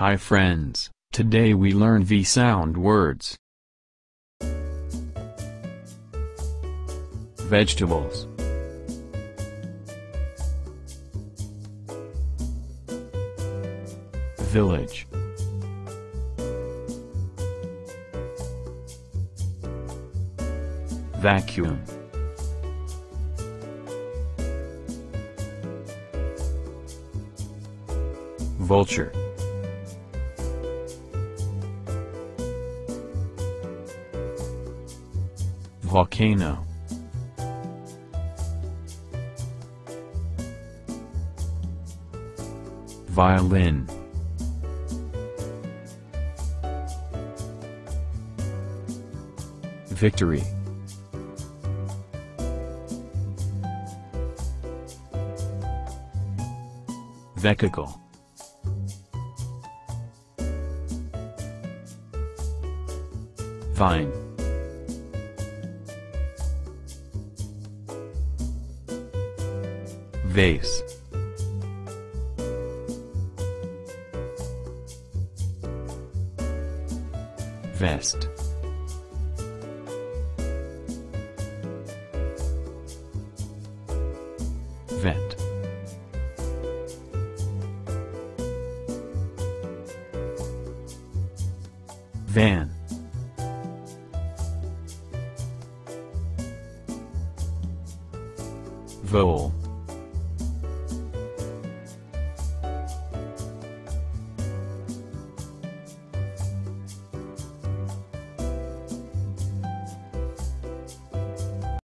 Hi friends, today we learn V sound words. Vegetables. Village. Vacuum. Vulture. Volcano. Violin. Victory. Vehicle. Vine. Vase. Vest. Vent. Van. Vowel.